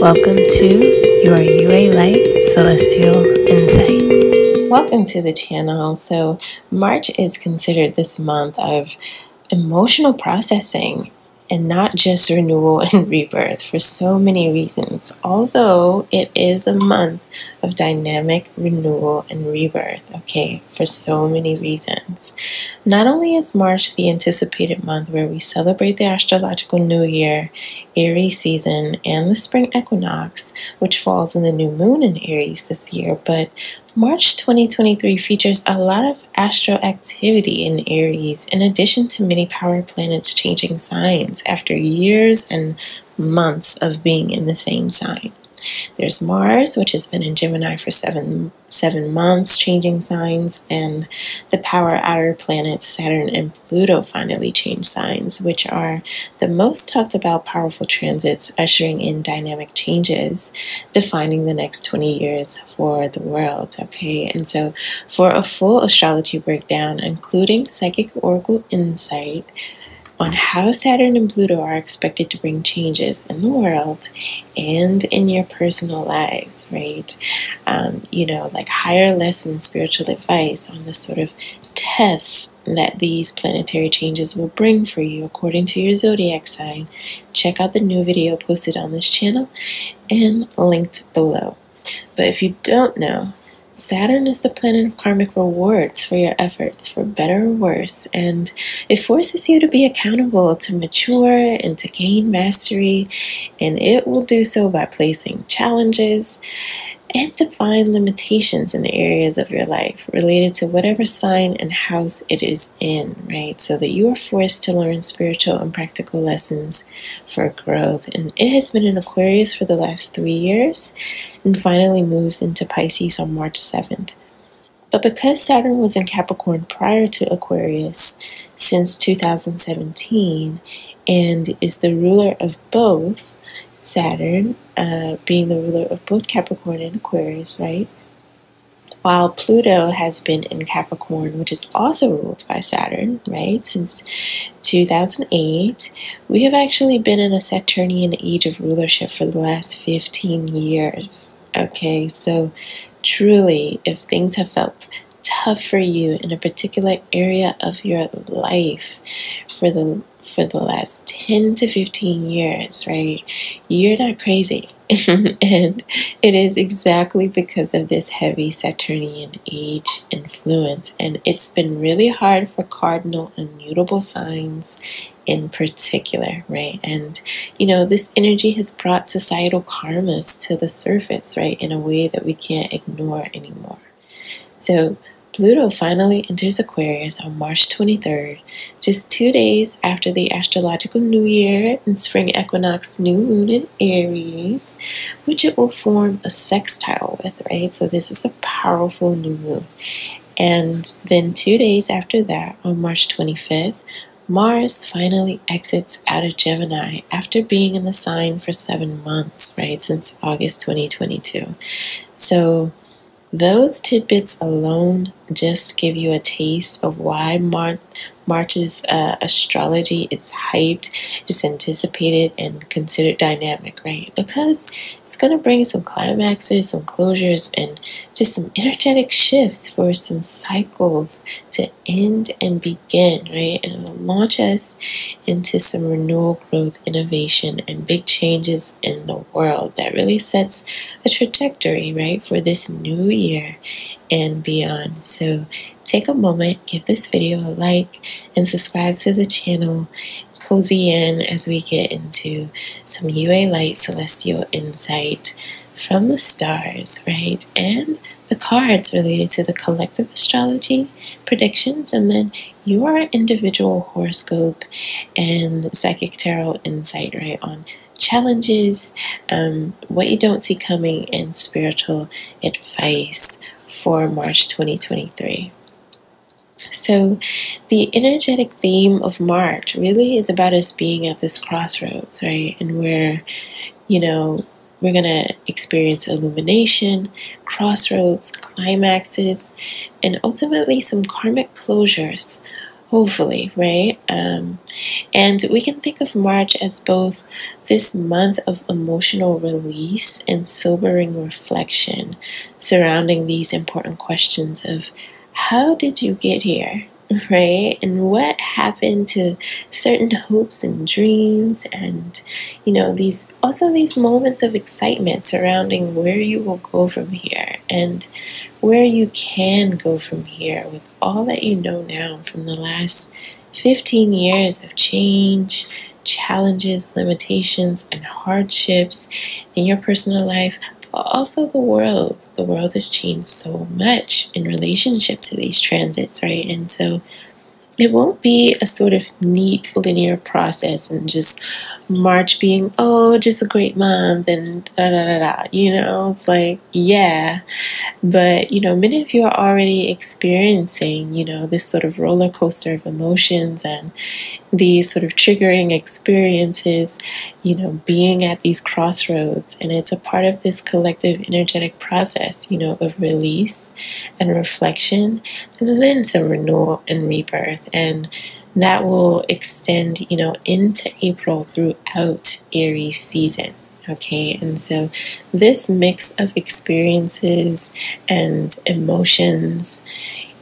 Welcome to your Yué Light Celestial Insight. Welcome to the channel. So March is considered this month of emotional processing and not just renewal and rebirth for so many reasons, although it is a month of dynamic renewal and rebirth, okay, for so many reasons. Not only is March the anticipated month where we celebrate the astrological new year, Aries season, and the spring equinox, which falls in the new moon in Aries this year, but March 2023 features a lot of astral activity in Aries, in addition to many power planets changing signs after years and months of being in the same sign. There's Mars, which has been in Gemini for seven months, changing signs, and the power outer planets Saturn and Pluto finally change signs, which are the most talked about powerful transits ushering in dynamic changes, defining the next 20 years for the world, okay? And so for a full astrology breakdown, including psychic oracle insight on how Saturn and Pluto are expected to bring changes in the world and in your personal lives, right? You know, like higher lesson spiritual advice on the sort of tests that these planetary changes will bring for you according to your zodiac sign. Check out the new video posted on this channel and linked below. But if you don't know, Saturn is the planet of karmic rewards for your efforts, for better or worse, and it forces you to be accountable, to mature, and to gain mastery, and it will do so by placing challenges and define limitations in the areas of your life related to whatever sign and house it is in, right? So that you are forced to learn spiritual and practical lessons for growth. And it has been in Aquarius for the last 3 years and finally moves into Pisces on March 7th. But because Saturn was in Capricorn prior to Aquarius since 2017 and is the ruler of both, Saturn being the ruler of both Capricorn and Aquarius, right? While Pluto has been in Capricorn, which is also ruled by Saturn, right, since 2008, we have actually been in a Saturnian age of rulership for the last 15 years, okay? So truly, if things have felt tough for you in a particular area of your life for the last 10 to 15 years, right, you're not crazy. And it is exactly because of this heavy Saturnian age influence. And it's been really hard for cardinal and mutable signs in particular, right? And, you know, this energy has brought societal karmas to the surface, right, in a way that we can't ignore anymore. So Pluto finally enters Aquarius on March 23rd, just 2 days after the astrological new year and spring equinox new moon in Aries, which it will form a sextile with, right? So this is a powerful new moon. And then 2 days after that, on March 25th, Mars finally exits out of Gemini after being in the sign for 7 months, right, since August 2022. So those tidbits alone just give you a taste of why March's astrology is hyped, it's anticipated, and considered dynamic, right? Because it's going to bring some climaxes, some closures, and just some energetic shifts for some cycles to end and begin, right? And it'll launch us into some renewal, growth, innovation, and big changes in the world that really sets a trajectory, right, for this new year and beyond. So take a moment, give this video a like, and subscribe to the channel. Cozy in as we get into some Yué Light Celestial Insight from the stars, right, and the cards related to the collective astrology predictions, and then your individual horoscope and psychic tarot insight, right, on challenges, what you don't see coming, and spiritual advice for March 2023. So the energetic theme of March really is about us being at this crossroads, right? And where, you know, we're going to experience illumination, crossroads, climaxes, and ultimately some karmic closures hopefully, right? And we can think of March as both this month of emotional release and sobering reflection surrounding these important questions of how did you get here, right? And what happened to certain hopes and dreams, and, you know, these also these moments of excitement surrounding where you will go from here and where you can go from here with all that you know now from the last 15 years of change, challenges, limitations, and hardships in your personal life. Also the world has changed so much in relationship to these transits, right? And so it won't be a sort of neat linear process and just March being, oh, just a great month and da da da da, you know. It's like, yeah, but, you know, many of you are already experiencing, you know, this sort of roller coaster of emotions and these sort of triggering experiences, you know, being at these crossroads. And it's a part of this collective energetic process, you know, of release and reflection, and then some renewal and rebirth. And that will extend, you know, into April throughout Aries season, okay? And so this mix of experiences and emotions,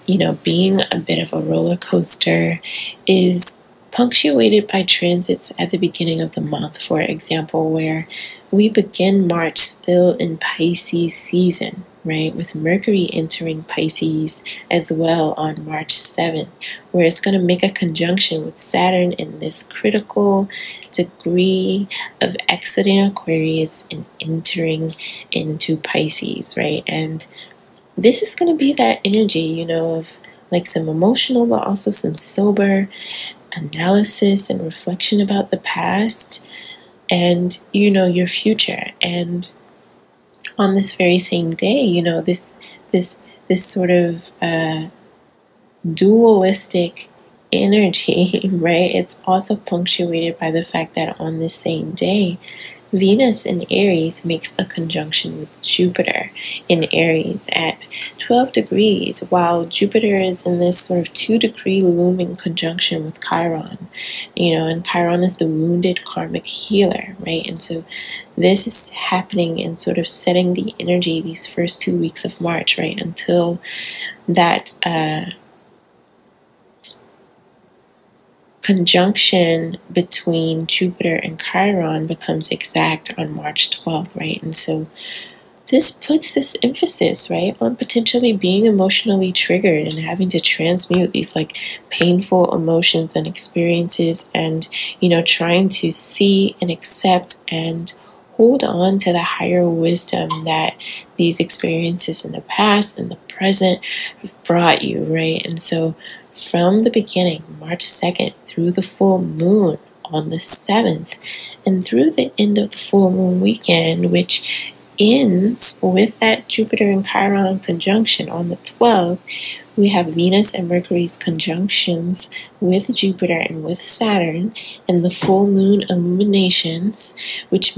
you know, being a bit of a roller coaster, is punctuated by transits at the beginning of the month, for example, where we begin March still in Pisces season, right, with Mercury entering Pisces as well on March 7th, where it's going to make a conjunction with Saturn in this critical degree of exiting Aquarius and entering into Pisces, right? And this is going to be that energy, you know, of like some emotional but also some sober analysis and reflection about the past and, you know, your future. And on this very same day, you know, this sort of dualistic energy, right? It's also punctuated by the fact that on this same day, Venus in Aries makes a conjunction with Jupiter in Aries at 12 degrees, while Jupiter is in this sort of 2-degree looming conjunction with Chiron, you know, and Chiron is the wounded karmic healer, right? And so this is happening and sort of setting the energy these first 2 weeks of March, right, until that conjunction between Jupiter and Chiron becomes exact on March 12th, right? And so this puts this emphasis, right, on potentially being emotionally triggered and having to transmute these like painful emotions and experiences and, you know, trying to see and accept and hold on to the higher wisdom that these experiences in the past and the present have brought you, right? And so from the beginning, March 2nd, through the full moon on the 7th, and through the end of the full moon weekend, which ends with that Jupiter and Chiron conjunction on the 12th, we have Venus and Mercury's conjunctions with Jupiter and with Saturn, and the full moon illuminations, which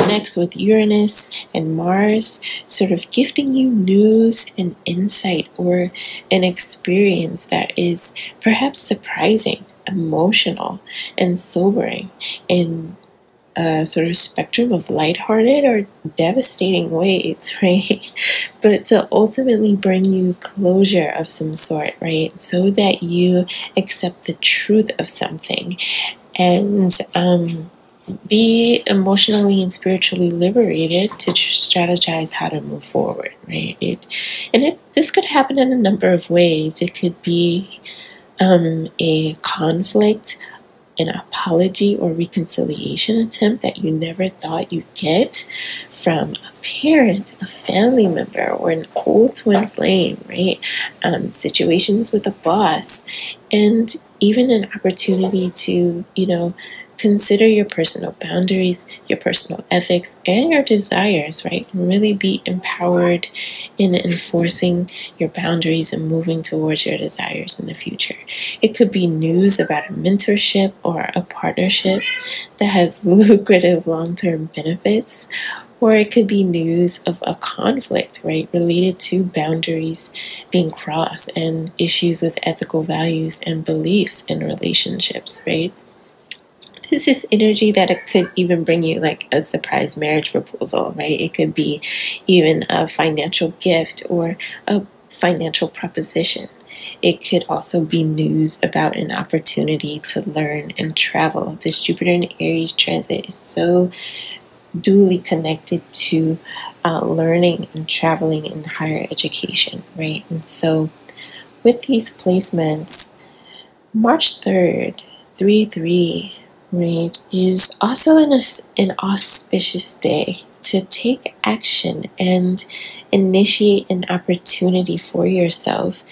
connects with Uranus and Mars, sort of gifting you news and insight or an experience that is perhaps surprising, emotional, and sobering, and sort of spectrum of lighthearted or devastating ways, right? But to ultimately bring you closure of some sort, right? So that you accept the truth of something and be emotionally and spiritually liberated to strategize how to move forward, right? This could happen in a number of ways. It could be a conflict, an apology or reconciliation attempt that you never thought you'd get from a parent, a family member, or an old twin flame, right? Situations with a boss, and even an opportunity to, you know, consider your personal boundaries, your personal ethics, and your desires, right? And really be empowered in enforcing your boundaries and moving towards your desires in the future. It could be news about a mentorship or a partnership that has lucrative long-term benefits, or it could be news of a conflict, right, related to boundaries being crossed and issues with ethical values and beliefs in relationships, right? This is energy that it could even bring you like a surprise marriage proposal, right? It could be even a financial gift or a financial proposition. It could also be news about an opportunity to learn and travel. This Jupiter and Aries transit is so duly connected to learning and traveling in higher education, right? And so with these placements, March 3rd, 3-3, right, is also an auspicious day to take action and initiate an opportunity for yourself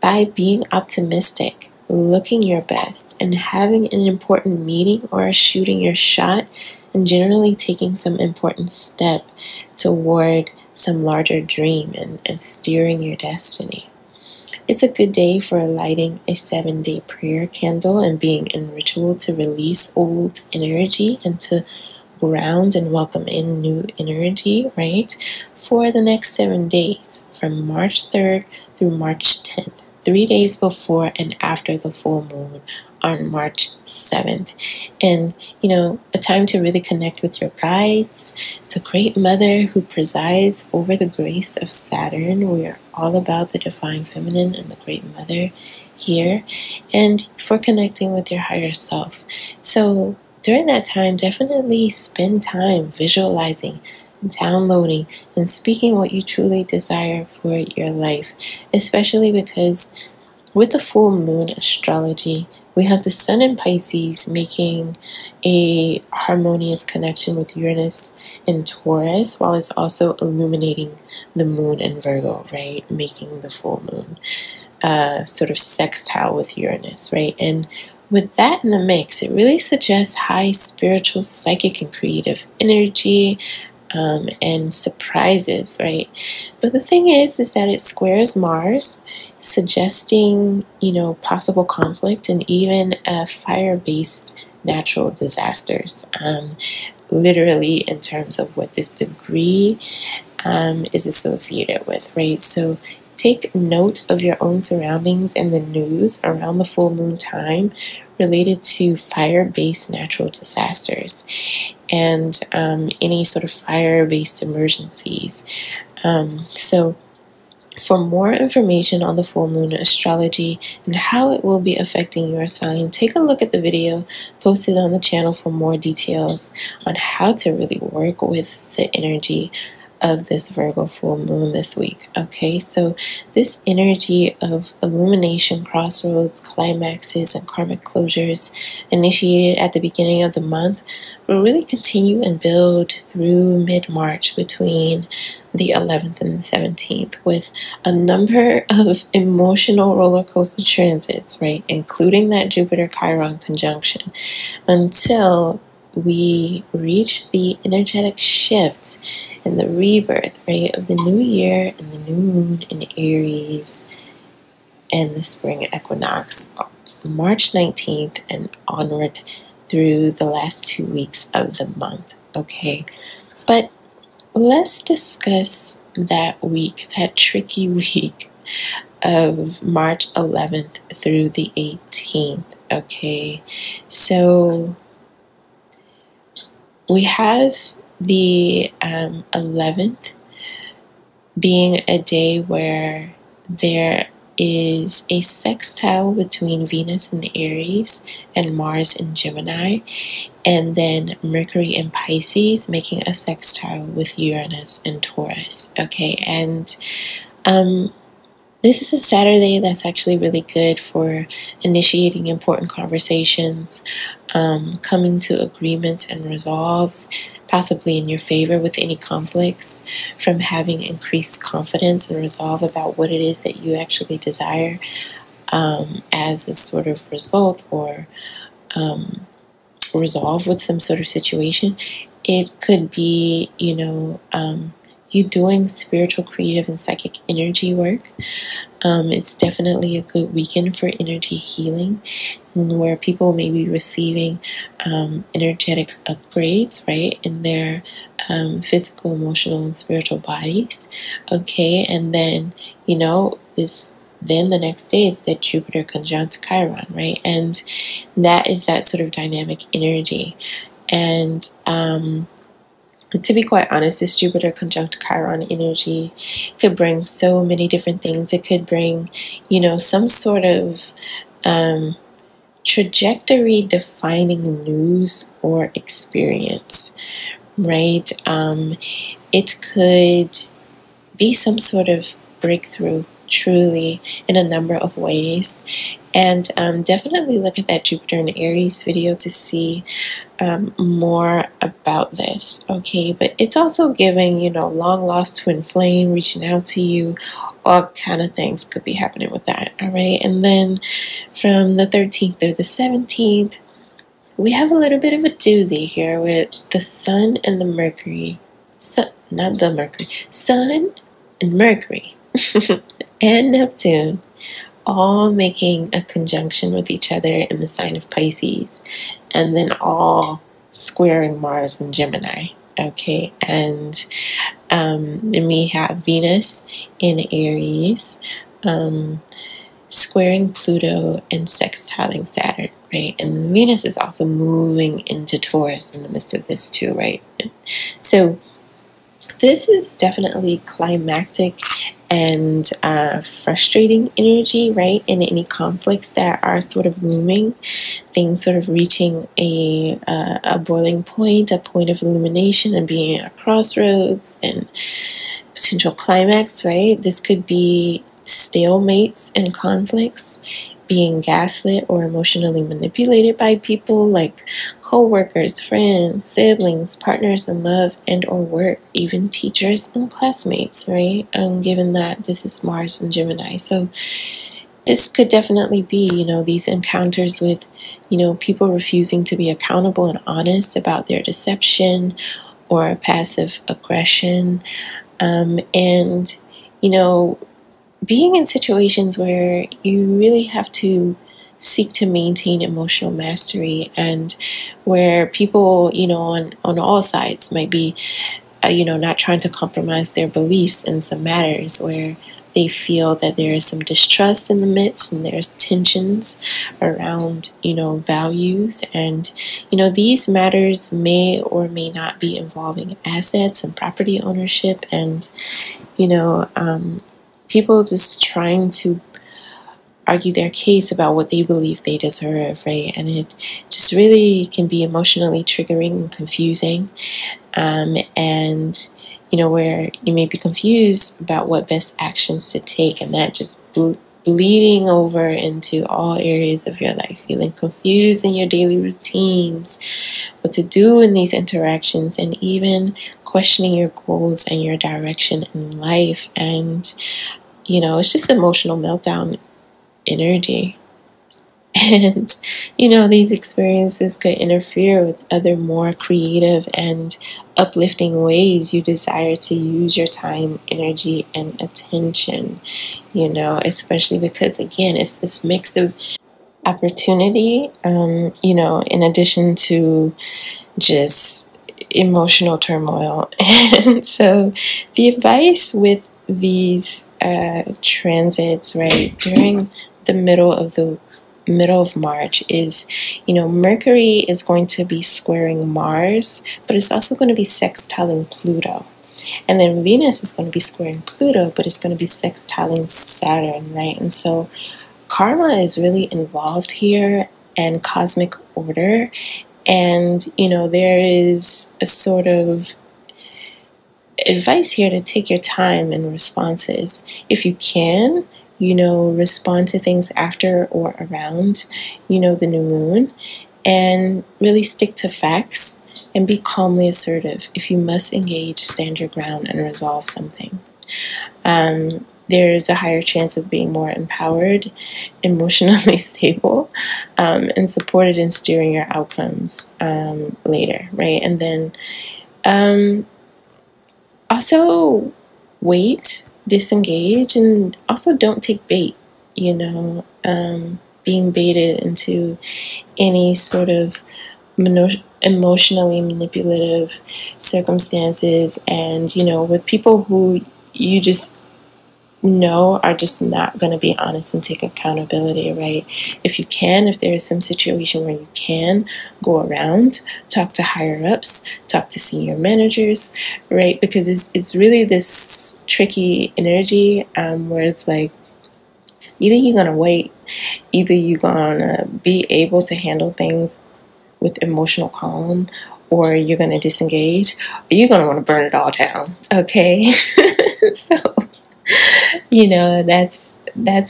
by being optimistic, looking your best, and having an important meeting or shooting your shot, and generally taking some important step toward some larger dream and steering your destiny. It's a good day for lighting a 7-day prayer candle and being in ritual to release old energy and to ground and welcome in new energy, right, for the next 7 days from March 3rd through March 10th, 3 days before and after the full moon on March 7th. And, you know, a time to really connect with your guides, the Great Mother who presides over the grace of Saturn. We are all about the Divine Feminine and the Great Mother here, and for connecting with your higher self. So during that time, definitely spend time visualizing, downloading, and speaking what you truly desire for your life, especially because with the full moon astrology, we have the Sun in Pisces making a harmonious connection with Uranus and Taurus, while it's also illuminating the moon in Virgo, right? Making the full moon sort of sextile with Uranus, right? And with that in the mix, it really suggests high spiritual, psychic, and creative energy, and surprises, right? But the thing is that it squares Mars, suggesting, you know, possible conflict and even fire-based natural disasters, literally in terms of what this degree is associated with, right? So take note of your own surroundings and the news around the full moon time related to fire-based natural disasters and any sort of fire-based emergencies. So for more information on the full moon astrology and how it will be affecting your sign, take a look at the video posted on the channel for more details on how to really work with the energy of this Virgo full moon this week. Okay, so this energy of illumination, crossroads, climaxes, and karmic closures initiated at the beginning of the month will really continue and build through mid-March between the 11th and the 17th, with a number of emotional roller coaster transits, right, including that Jupiter-Chiron conjunction, until we reach the energetic shift and the rebirth, right, of the new year and the new moon in Aries and the spring equinox, March 19th and onward through the last 2 weeks of the month. Okay, but let's discuss that week, that tricky week of March 11th through the 18th. Okay, so we have the 11th being a day where there is a sextile between Venus and Aries and Mars and Gemini, and then Mercury and Pisces making a sextile with Uranus and Taurus. Okay, and this is a Saturday that's actually really good for initiating important conversations, coming to agreements and resolves, possibly in your favor with any conflicts, from having increased confidence and resolve about what it is that you actually desire as a sort of result or resolve with some sort of situation. It could be, you know, you doing spiritual, creative, and psychic energy work, it's definitely a good weekend for energy healing, where people may be receiving energetic upgrades, right, in their physical, emotional, and spiritual bodies. Okay, and then, you know, then the next day is that Jupiter conjunct Chiron, right? And that is that sort of dynamic energy. And to be quite honest, this Jupiter conjunct Chiron energy could bring so many different things. It could bring, you know, some sort of trajectory defining news or experience, right? It could be some sort of breakthrough, truly, in a number of ways. And definitely look at that Jupiter and Aries video to see more about this, okay? But it's also giving, you know, long lost twin flame reaching out to you, all kind of things could be happening with that, all right? And then from the 13th through the 17th, we have a little bit of a doozy here with the Sun and the Mercury. Sun and Mercury. and Neptune, all making a conjunction with each other in the sign of Pisces, and then all squaring Mars and Gemini. Okay, and then we have Venus in Aries, squaring Pluto and sextiling Saturn, right? And Venus is also moving into Taurus in the midst of this too, right? So this is definitely climactic and frustrating energy, right? And any conflicts that are sort of looming, things sort of reaching a boiling point, a point of illumination and being at crossroads and potential climax, right? This could be stalemates and conflicts, being gaslit or emotionally manipulated by people like co-workers, friends, siblings, partners in love and or work, even teachers and classmates, right? Given that this is Mars and Gemini. So this could definitely be, you know, these encounters with, you know, people refusing to be accountable and honest about their deception or passive aggression. And, you know, being in situations where you really have to seek to maintain emotional mastery, and where people, you know, on all sides might be, you know, not trying to compromise their beliefs in some matters where they feel that there is some distrust in the midst and there's tensions around, you know, values. And, you know, these matters may or may not be involving assets and property ownership and, you know, people just trying to argue their case about what they believe they deserve, right? And it just really can be emotionally triggering and confusing. And, you know, where you may be confused about what best actions to take, and that just bleeding over into all areas of your life, feeling confused in your daily routines, what to do in these interactions, and even questioning your goals and your direction in life. And, you know, it's just emotional meltdown energy. And, you know, these experiences could interfere with other more creative and uplifting ways you desire to use your time, energy, and attention, you know, especially because, again, it's this mix of opportunity, you know, in addition to just emotional turmoil. And so the advice with these transits, right, during the middle of March is, you know, Mercury is going to be squaring Mars, but it's also going to be sextiling Pluto. And then Venus is going to be squaring Pluto, but it's going to be sextiling Saturn, right? And so karma is really involved here, and cosmic order. And, you know, there is a sort of advice here to take your time in responses. If you can, you know, respond to things after or around, you know, the new moon, and really stick to facts and be calmly assertive. If you must engage, stand your ground and resolve something. There's a higher chance of being more empowered, emotionally stable, and supported in steering your outcomes later, right? And then also wait, disengage, and also don't take bait, you know, being baited into any sort of emotionally manipulative circumstances, and, you know, with people who you just know are just not going to be honest and take accountability, right? If you can, if there is some situation where you can go around, talk to higher-ups, talk to senior managers, right? Because it's really this tricky energy where it's like, either you're going to wait, either you're going to be able to handle things with emotional calm, or you're going to disengage, or you're going to want to burn it all down, okay? So, you know, that's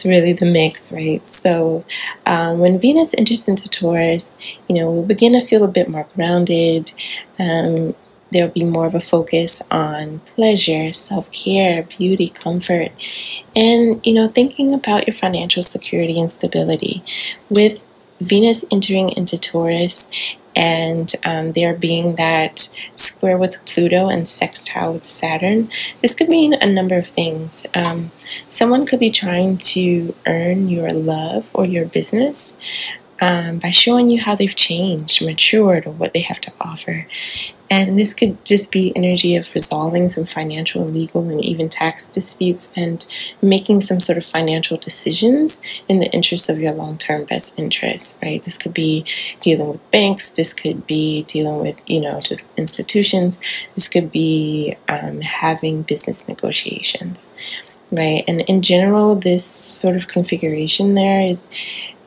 really the mix, right? So when Venus enters into Taurus, you know, we'll begin to feel a bit more grounded. There'll be more of a focus on pleasure, self-care, beauty, comfort, and, you know, thinking about your financial security and stability. With Venus entering into Taurus, and there being that square with Pluto and sextile with Saturn, this could mean a number of things. Someone could be trying to earn your love or your business by showing you how they've changed, matured, or what they have to offer. And this could just be energy of resolving some financial, legal, and even tax disputes, and making some sort of financial decisions in the interest of your long-term best interests, right? This could be dealing with banks. This could be dealing with, you know, just institutions. This could be having business negotiations, right? And in general, this sort of configuration there is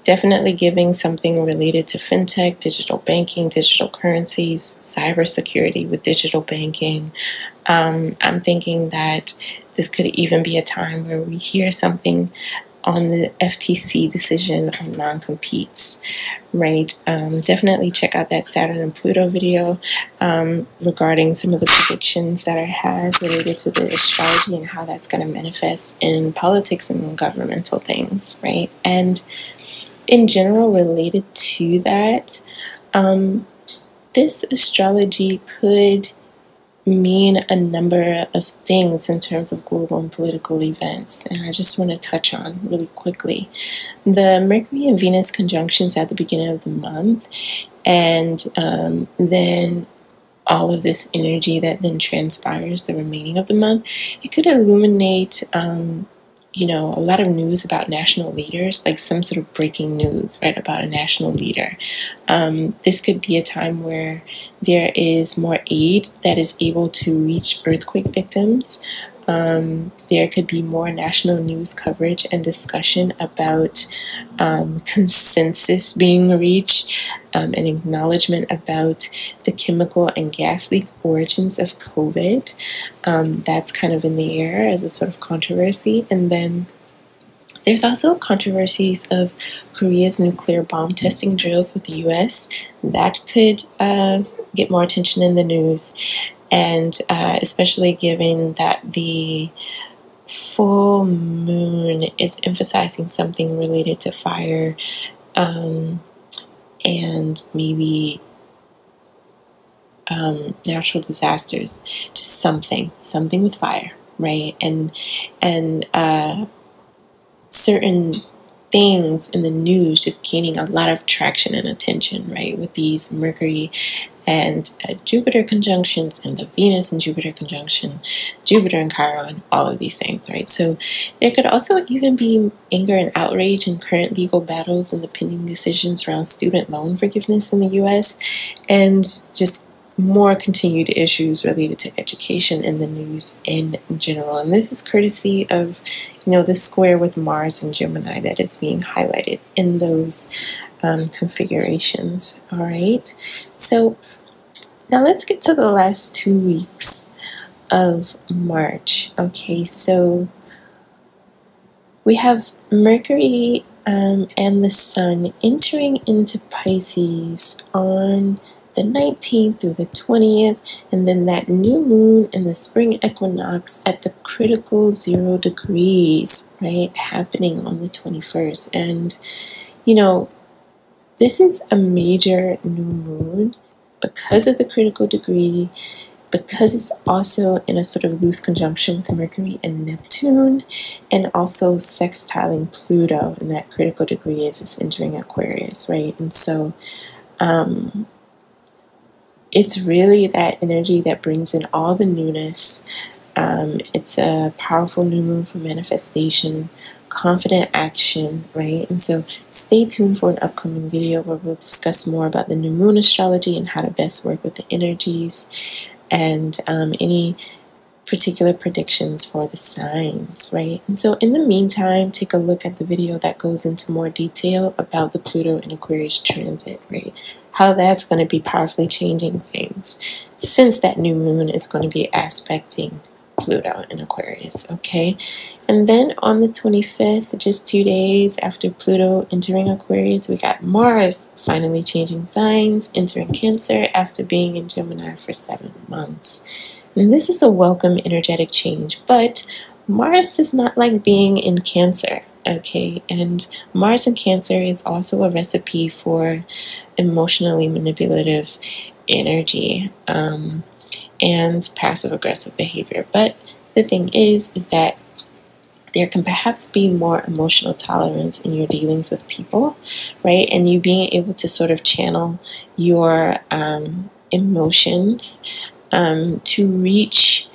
definitely giving something related to fintech, digital banking, digital currencies, cybersecurity with digital banking. I'm thinking that this could even be a time where we hear something on the FTC decision on non-competes, right? Definitely check out that Saturn and Pluto video regarding some of the predictions that I had related to the astrology and how that's going to manifest in politics and governmental things, right? And in general, related to that, this astrology could mean a number of things in terms of global and political events, and I just want to touch on really quickly the Mercury and Venus conjunctions at the beginning of the month, and then all of this energy that then transpires the remaining of the month. It could illuminate you know, a lot of news about national leaders, like some sort of breaking news, right, about a national leader. This could be a time where there is more aid that is able to reach earthquake victims. There could be more national news coverage and discussion about consensus being reached, an acknowledgement about the chemical and gas leak origins of COVID. That's kind of in the air as a sort of controversy. And then there's also controversies of Korea's nuclear bomb testing drills with the U.S. That could get more attention in the news. And especially given that the full moon is emphasizing something related to fire and maybe natural disasters, just something with fire, right? And certain things in the news just gaining a lot of traction and attention, right, with these Mercury and Jupiter conjunctions, and the Venus and Jupiter conjunction, Jupiter and Chiron, all of these things, right? So there could also even be anger and outrage in current legal battles and the pending decisions around student loan forgiveness in the U.S., and just more continued issues related to education in the news in general. And this is courtesy of, you know, the square with Mars and Gemini that is being highlighted in those configurations. All right, so now let's get to the last 2 weeks of March. Okay, so we have Mercury and the Sun entering into Pisces on the 19th through the 20th, and then that new moon and the spring equinox at the critical 0 degrees, right, happening on the 21st. And, you know, this is a major new moon because of the critical degree because it's also in a sort of loose conjunction with Mercury and Neptune, and also sextiling Pluto in that critical degree as it's entering Aquarius, right? And so it's really that energy that brings in all the newness. It's a powerful new moon for manifestation, confident action, right? And so stay tuned for an upcoming video where we'll discuss more about the new moon astrology and how to best work with the energies, and any particular predictions for the signs, right? And so in the meantime, take a look at the video that goes into more detail about the Pluto and Aquarius transit, right? How that's going to be powerfully changing things since that new moon is going to be aspecting Pluto in Aquarius, okay? And then on the 25th, just 2 days after Pluto entering Aquarius, we got Mars finally changing signs, entering Cancer after being in Gemini for 7 months. And this is a welcome energetic change, but Mars does not like being in Cancer, okay? And Mars in Cancer is also a recipe for emotionally manipulative energy, and passive-aggressive behavior. But the thing is that there can perhaps be more emotional tolerance in your dealings with people, right? And you being able to sort of channel your emotions to reach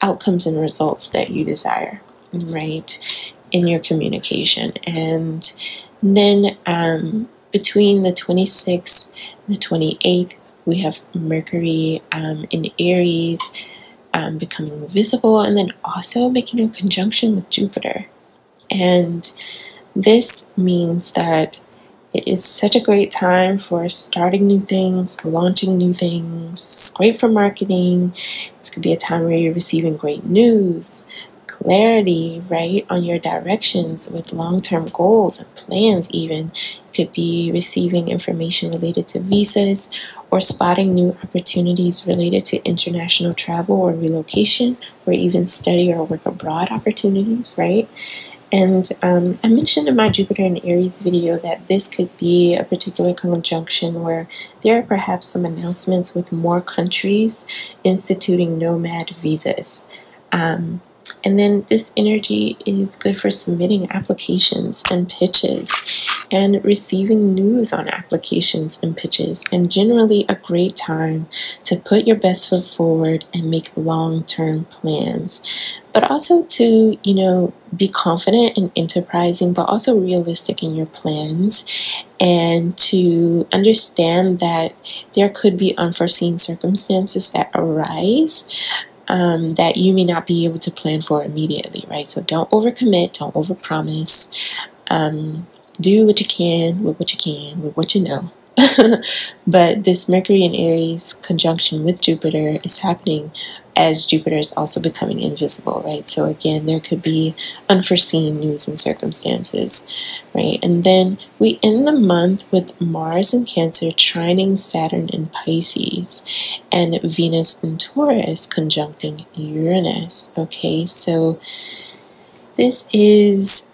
outcomes and results that you desire, right, in your communication. And then between the 26th and the 28th, we have Mercury in Aries becoming visible, and then also making a conjunction with Jupiter. And this means that it is such a great time for starting new things, launching new things. It's great for marketing. This could be a time where you're receiving great news, clarity, right, on your directions with long-term goals and plans even. Could be receiving information related to visas, or spotting new opportunities related to international travel or relocation, or even study or work abroad opportunities, right? And I mentioned in my Jupiter and Aries video that this could be a particular conjunction where there are perhaps some announcements with more countries instituting nomad visas. And then this energy is good for submitting applications and pitches and receiving news on applications and pitches, and generally a great time to put your best foot forward and make long-term plans, but also to, you know, be confident and enterprising, but also realistic in your plans, and to understand that there could be unforeseen circumstances that arise that you may not be able to plan for immediately, right? So don't overcommit, don't overpromise. Do what you can with what you can with what you know. But this Mercury in Aries conjunction with Jupiter is happening as Jupiter is also becoming invisible, right? So again, there could be unforeseen news and circumstances, right? And then we end the month with Mars in Cancer trining Saturn in Pisces, and Venus in Taurus conjuncting Uranus, okay? So this is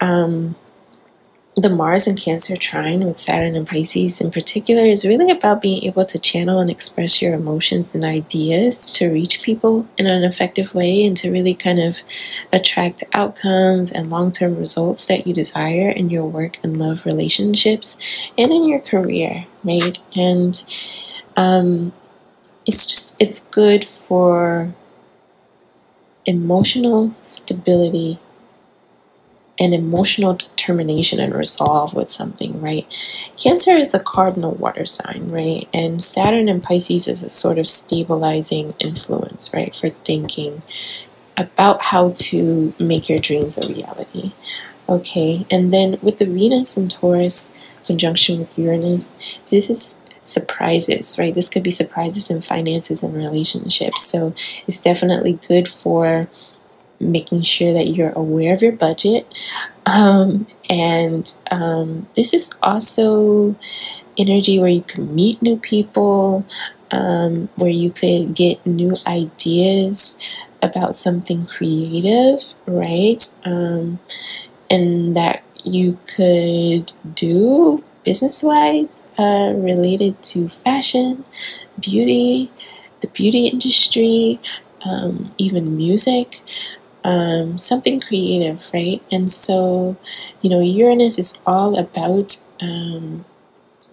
the Mars in Cancer trine with Saturn and Pisces in particular is really about being able to channel and express your emotions and ideas to reach people in an effective way, and to really kind of attract outcomes and long-term results that you desire in your work and love relationships and in your career, right? And it's good for emotional stability and emotional determination and resolve with something, right? Cancer is a cardinal water sign, right? And Saturn and Pisces is a sort of stabilizing influence, right, for thinking about how to make your dreams a reality, okay? And then with the Venus in Taurus conjunction with Uranus, this is surprises, right? This could be surprises in finances and relationships. So it's definitely good for making sure that you're aware of your budget, this is also energy where you can meet new people, where you could get new ideas about something creative, right? And that you could do business-wise related to fashion, beauty, the beauty industry, even music, something creative, right? And so, you know, Uranus is all about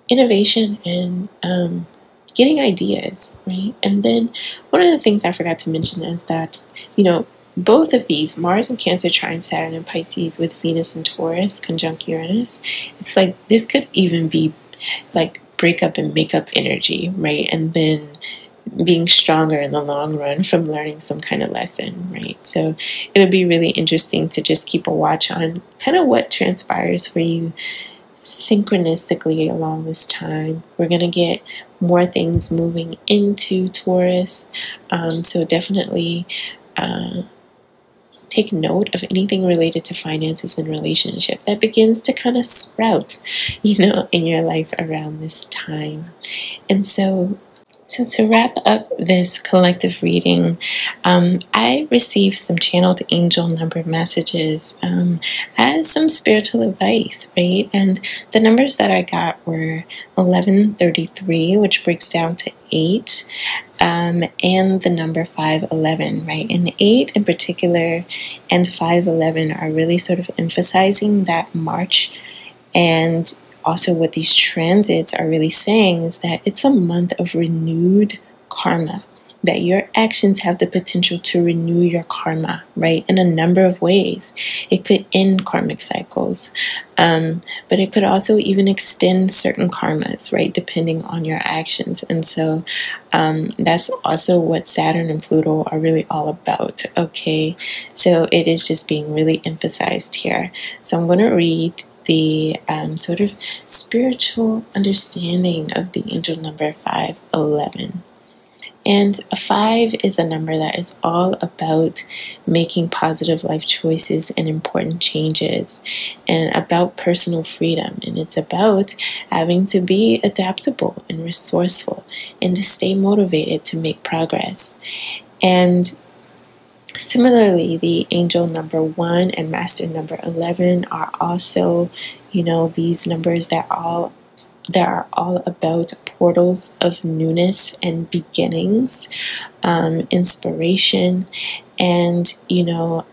innovation and getting ideas, right? And then one of the things I forgot to mention is that, you know, both of these, Mars and Cancer trine Saturn and Pisces with Venus and Taurus conjunct Uranus, it's like this could even be like breakup and makeup energy, right? And then being stronger in the long run from learning some kind of lesson, right? So it'll be really interesting to just keep a watch on kind of what transpires for you synchronistically along this time. We're going to get more things moving into Taurus, so definitely take note of anything related to finances and relationship that begins to kind of sprout, you know, in your life around this time. And so to wrap up this collective reading, I received some channeled angel number messages as some spiritual advice, right? And the numbers that I got were 1133, which breaks down to 8, and the number 511, right? And 8 in particular and 511 are really sort of emphasizing that March, and also what these transits are really saying is that it's a month of renewed karma, that your actions have the potential to renew your karma, right, in a number of ways. It could end karmic cycles, but it could also even extend certain karmas, right, depending on your actions. And so that's also what Saturn and Pluto are really all about, okay? So it is just being really emphasized here. So I'm going to read the sort of spiritual understanding of the angel number 511. And a 5 is a number that is all about making positive life choices and important changes, and about personal freedom. And it's about having to be adaptable and resourceful and to stay motivated to make progress. And similarly, the angel number 1 and master number 11 are also, you know, these numbers that are all about portals of newness and beginnings, inspiration, and, you know,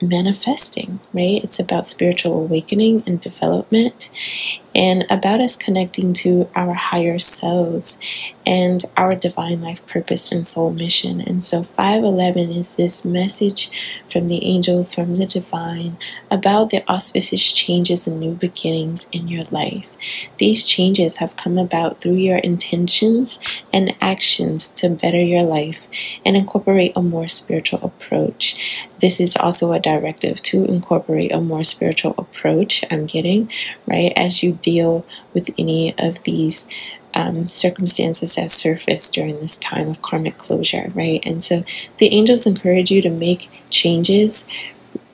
manifesting, right? It's about spiritual awakening and development, and about us connecting to our higher selves and our divine life purpose and soul mission. And so 511 is this message from the angels, from the divine, about the auspicious changes and new beginnings in your life. These changes have come about through your intentions and actions to better your life and incorporate a more spiritual approach. This is also a directive to incorporate a more spiritual approach, I'm getting, right, as you deal with any of these circumstances that surface during this time of karmic closure, right? And so the angels encourage you to make changes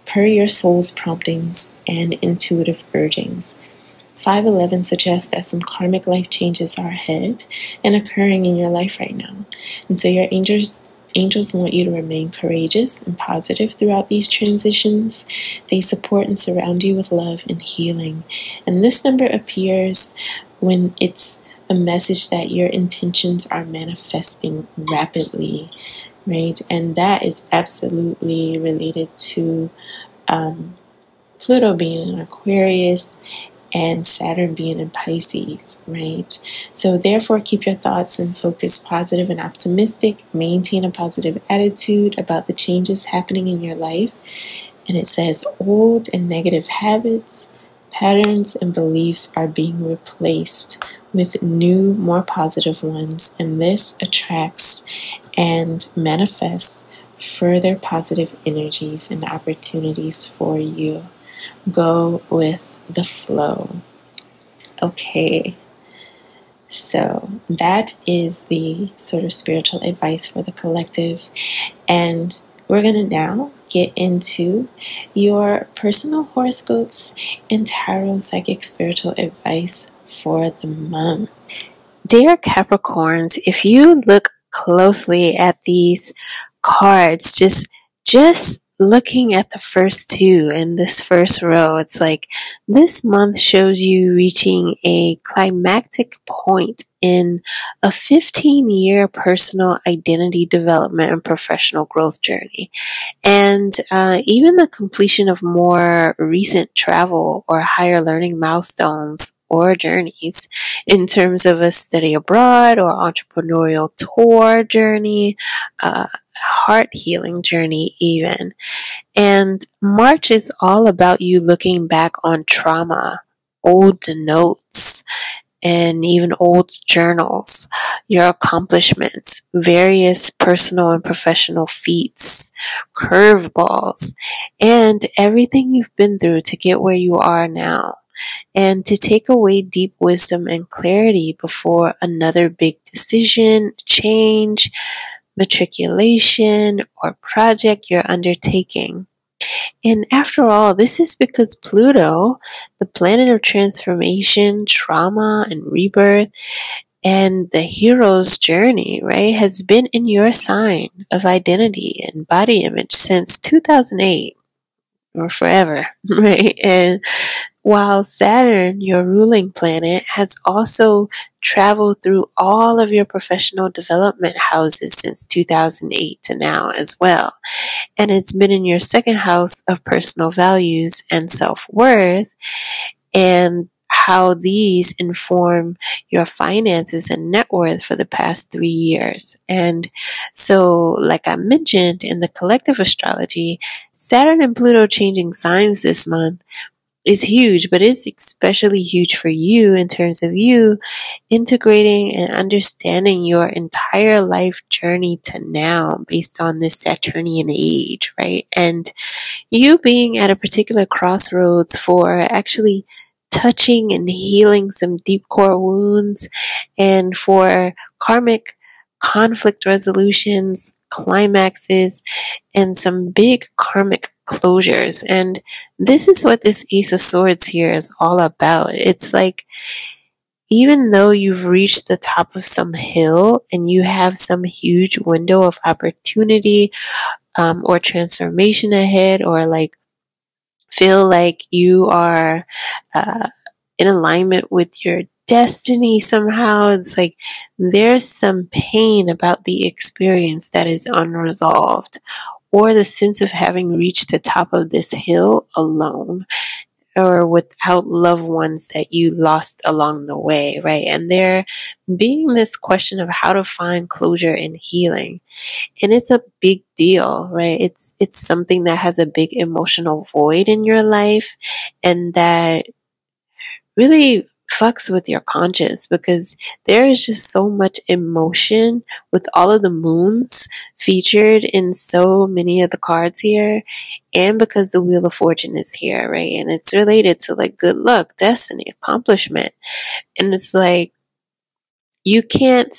per your soul's promptings and intuitive urgings. 511 suggests that some karmic life changes are ahead and occurring in your life right now. And so your angels want you to remain courageous and positive throughout these transitions. They support and surround you with love and healing. And this number appears when it's a message that your intentions are manifesting rapidly, right? And that is absolutely related to Pluto being in Aquarius and Saturn being in Pisces, right? So therefore, keep your thoughts and focus positive and optimistic. Maintain a positive attitude about the changes happening in your life. And it says old and negative habits, patterns, and beliefs are being replaced with new, more positive ones. And this attracts and manifests further positive energies and opportunities for you. Go with the flow. Okay, so that is the sort of spiritual advice for the collective, and we're going to now get into your personal horoscopes and tarot psychic spiritual advice for the month. Dear Capricorns, if you look closely at these cards, just looking at the first two in this first row, it's like this month shows you reaching a climactic point in a 15-year personal identity development and professional growth journey. And even the completion of more recent travel or higher learning milestones or journeys in terms of a study abroad or entrepreneurial tour journey, heart healing journey even. And March is all about you looking back on trauma, old notes, and even old journals, your accomplishments, various personal and professional feats, curveballs, and everything you've been through to get where you are now, and to take away deep wisdom and clarity before another big decision, change, matriculation, or project you're undertaking. And after all, this is because Pluto, the planet of transformation, trauma, and rebirth, and the hero's journey, right, has been in your sign of identity and body image since 2008 or forever, right? And while Saturn, your ruling planet, has also traveled through all of your professional development houses since 2008 to now as well. And it's been in your second house of personal values and self-worth, and how these inform your finances and net worth for the past 3 years. And so, like I mentioned in the collective astrology, Saturn and Pluto changing signs this month is huge, but it's especially huge for you in terms of you integrating and understanding your entire life journey to now based on this Saturnian age, right? And you being at a particular crossroads for actually touching and healing some deep core wounds, and for karmic conflict resolutions, climaxes, and some big karmic closures. And this is what this Ace of Swords here is all about. It's like, even though you've reached the top of some hill and you have some huge window of opportunity or transformation ahead, or like feel like you are in alignment with your destiny somehow, it's like there's some pain about the experience that is unresolved, or the sense of having reached the top of this hill alone or without loved ones that you lost along the way, right? And there being this question of how to find closure and healing. And it's a big deal, right? It's something that has a big emotional void in your life, and that really fucks with your conscience, because there is just so much emotion with all of the moons featured in so many of the cards here, and because the Wheel of Fortune is here, right? And it's related to like good luck, destiny, accomplishment. And it's like you can't,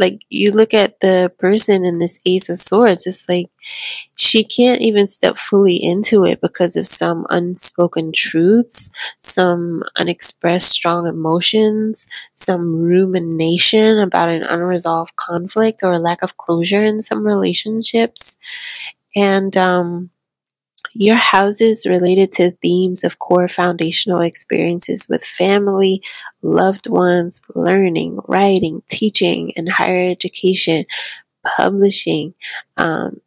like, you look at the person in this Ace of Swords, it's like she can't even step fully into it because of some unspoken truths, some unexpressed strong emotions, some rumination about an unresolved conflict or lack of closure in some relationships. And your houses related to themes of core foundational experiences with family, loved ones, learning, writing, teaching, and higher education, publishing,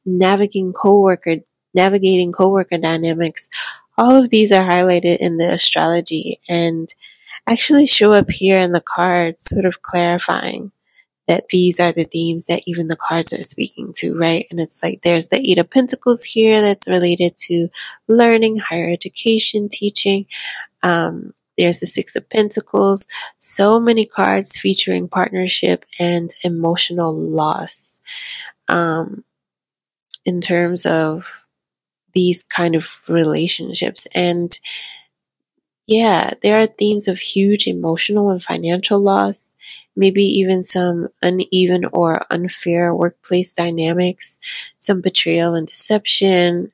navigating coworker dynamics. All of these are highlighted in the astrology and actually show up here in the cards, sort of clarifying that these are the themes that even the cards are speaking to, right? And it's like there's the Eight of Pentacles here that's related to learning, higher education, teaching. There's the Six of Pentacles. So many cards featuring partnership and emotional loss in terms of these kind of relationships. And yeah, there are themes of huge emotional and financial loss, maybe even some uneven or unfair workplace dynamics, some betrayal and deception,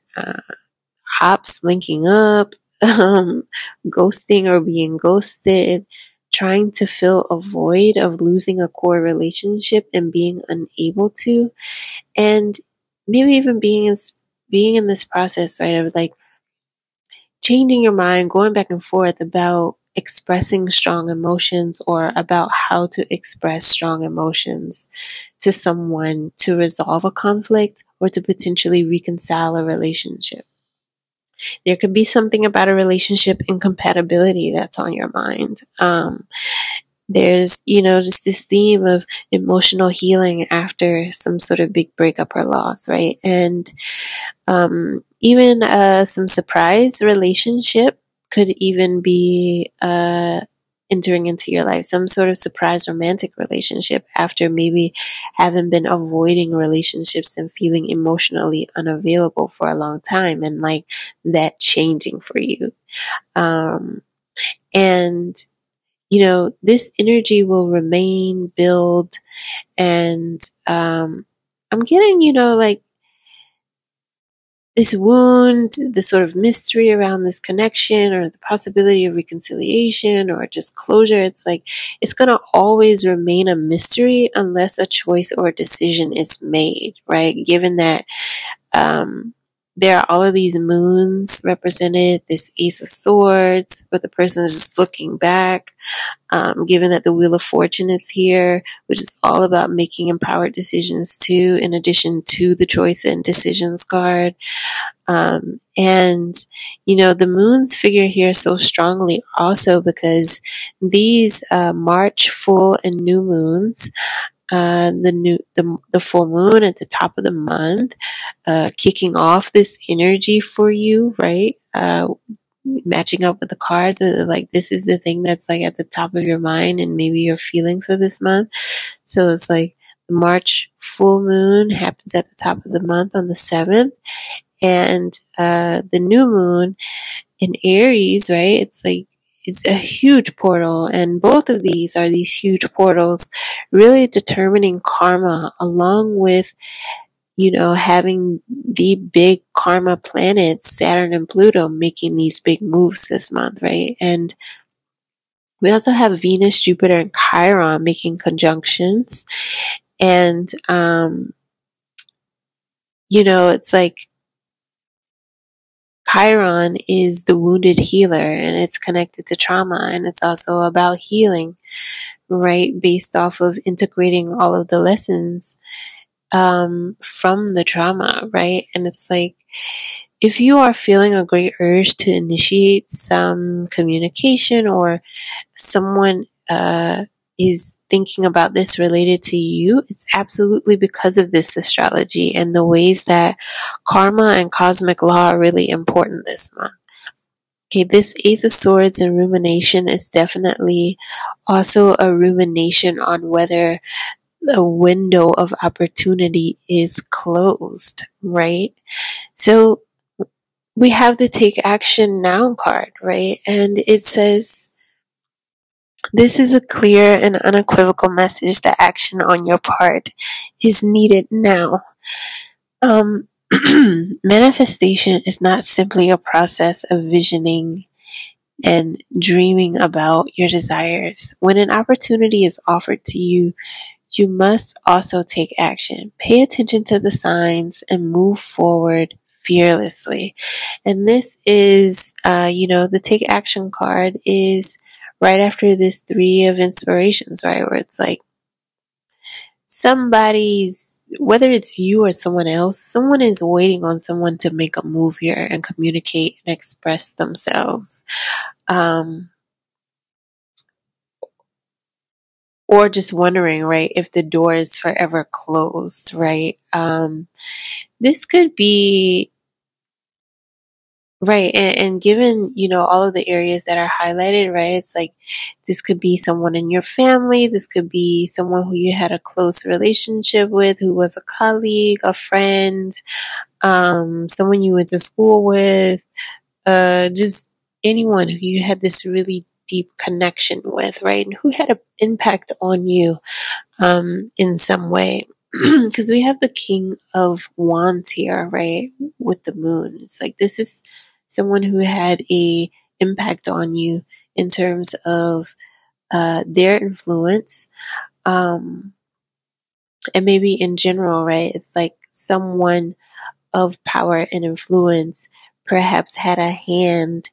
hops, linking up, ghosting or being ghosted, trying to fill a void of losing a core relationship and being unable to, and maybe even being being in this process, right, of like changing your mind, going back and forth about expressing strong emotions or about how to express strong emotions to someone to resolve a conflict or to potentially reconcile a relationship. There could be something about a relationship incompatibility that's on your mind. There's, you know, just this theme of emotional healing after some sort of big breakup or loss, right? And even some surprise relationship could even be entering into your life, some sort of surprise romantic relationship after maybe having been avoiding relationships and feeling emotionally unavailable for a long time, and like that changing for you. And, you know, this energy will remain, build, and I'm getting, you know, like this wound, the sort of mystery around this connection or the possibility of reconciliation or just closure. It's like, it's going to always remain a mystery unless a choice or a decision is made, right? Given that there are all of these moons represented, this Ace of Swords, where the person is just looking back, given that the Wheel of Fortune is here, which is all about making empowered decisions too, in addition to the Choice and Decisions card. And, you know, the moons figure here so strongly also because these March full and new moons, the full moon at the top of the month, kicking off this energy for you, right? Matching up with the cards, or like this is the thing that's like at the top of your mind and maybe your feelings for this month. So it's like the March full moon happens at the top of the month on the 7th, and the new moon in Aries, right? It's like, it's a huge portal, and both of these are these huge portals really determining karma, along with, you know, having the big karma planets, Saturn and Pluto, making these big moves this month, right? And we also have Venus, Jupiter, and Chiron making conjunctions. And, you know, it's like, Chiron is the wounded healer, and it's connected to trauma, and it's also about healing, right? Based off of integrating all of the lessons from the trauma, right? And it's like, if you are feeling a great urge to initiate some communication, or someone is thinking about this related to you, it's absolutely because of this astrology and the ways that karma and cosmic law are really important this month. Okay, this Ace of Swords and rumination is definitely also a rumination on whether the window of opportunity is closed, right? So we have the Take Action Now card, right? And it says, this is a clear and unequivocal message that action on your part is needed now. Manifestation is not simply a process of visioning and dreaming about your desires. When an opportunity is offered to you, you must also take action. Pay attention to the signs and move forward fearlessly. And this is, you know, the Take Action card is right after this Three of Inspirations, right? Where it's like somebody's, whether it's you or someone else, someone is waiting on someone to make a move here and communicate and express themselves. Or just wondering, right, if the door is forever closed, right? This could be, right, and given, you know, all of the areas that are highlighted, right, it's like this could be someone in your family, this could be someone who you had a close relationship with, who was a colleague, a friend, someone you went to school with, just anyone who you had this really deep connection with, right, and who had an impact on you in some way. Because we have the King of Wands here, right, with the moon. It's like this is someone who had an impact on you in terms of their influence. And maybe in general, right, it's like someone of power and influence perhaps had a hand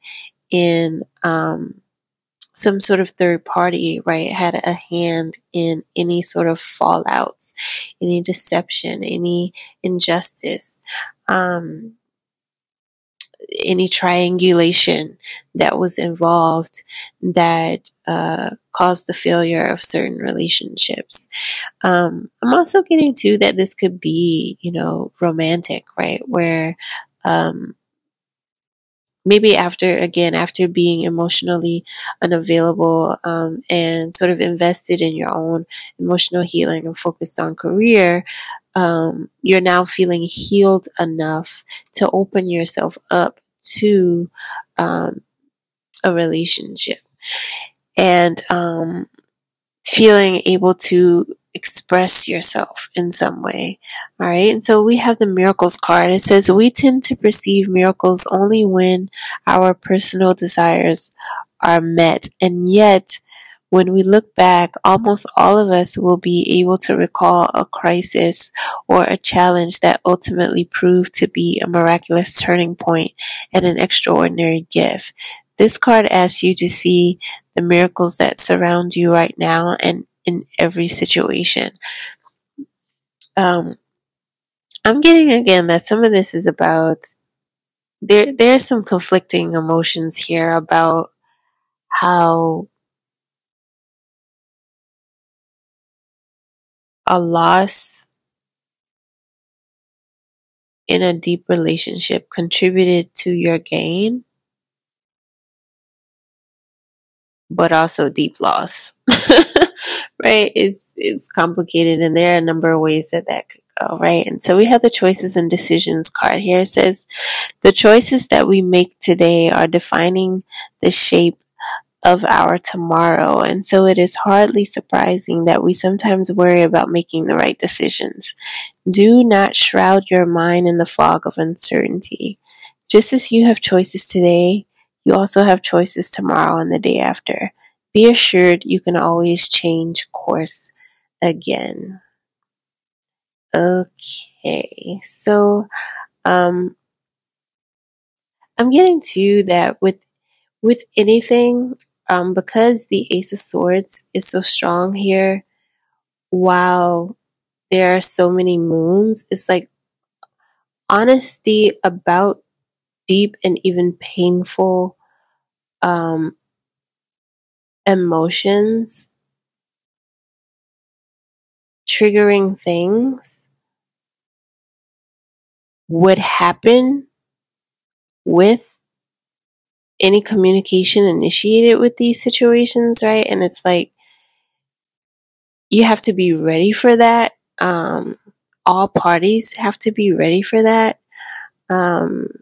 in some sort of third party, right? Had a hand in any sort of fallouts, any deception, any injustice, any triangulation that was involved that caused the failure of certain relationships. I'm also getting too that this could be, you know, romantic, right? Where maybe after being emotionally unavailable and sort of invested in your own emotional healing and focused on career, you're now feeling healed enough to open yourself up to a relationship and feeling able to express yourself in some way. All right. And so we have the miracles card. It says we tend to perceive miracles only when our personal desires are met. And yet when we look back, almost all of us will be able to recall a crisis or a challenge that ultimately proved to be a miraculous turning point and an extraordinary gift. This card asks you to see the miracles that surround you right now and in every situation. I'm getting again that some of this is about, there's some conflicting emotions here about how a loss in a deep relationship contributed to your gain, but also deep loss. Right? It's complicated, and there are a number of ways that that could go, right? And so we have the choices and decisions card here. It says the choices that we make today are defining the shape of our tomorrow, and so it is hardly surprising that we sometimes worry about making the right decisions. Do not shroud your mind in the fog of uncertainty. Just as you have choices today, you also have choices tomorrow and the day after. Be assured you can always change course again. Okay, so I'm getting to that with anything, because the Ace of Swords is so strong here, while there are so many moons, it's like honesty about deep and even painful emotions, triggering things would happen with any communication initiated with these situations, right? And it's like you have to be ready for that. All parties have to be ready for that. And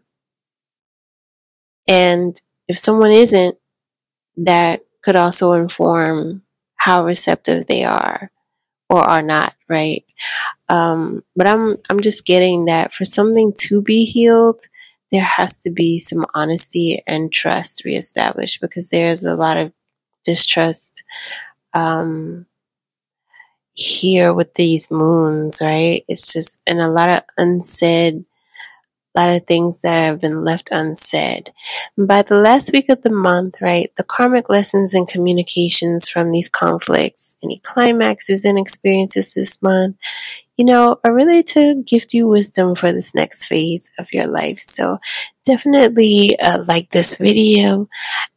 if someone isn't, that could also inform how receptive they are or are not, right? But I'm just getting that for something to be healed, there has to be some honesty and trust reestablished, because there's a lot of distrust here with these moons, right? It's just, and a lot of unsaid, lot of things that have been left unsaid. By the last week of the month, right, the karmic lessons and communications from these conflicts, any climaxes and experiences this month, you know, are really to gift you wisdom for this next phase of your life. So definitely like this video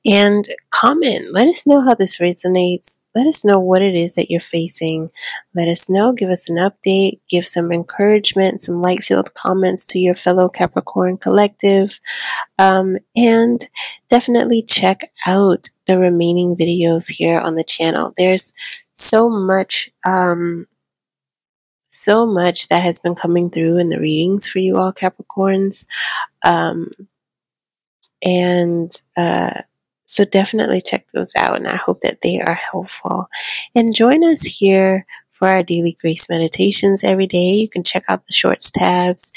and comment. Let us know how this resonates. Let us know what it is that you're facing. Let us know. Give us an update. Give some encouragement, some light-filled comments to your fellow Capricorn collective. And definitely check out the remaining videos here on the channel. There's so much that has been coming through in the readings for you all Capricorns. So definitely check those out, and I hope that they are helpful. And join us here for our daily grace meditations every day. You can check out the shorts tabs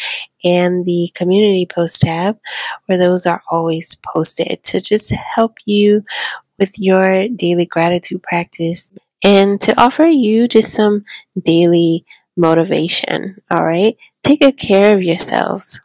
and the community post tab, where those are always posted to just help you with your daily gratitude practice and to offer you just some daily motivation. All right. Take good care of yourselves.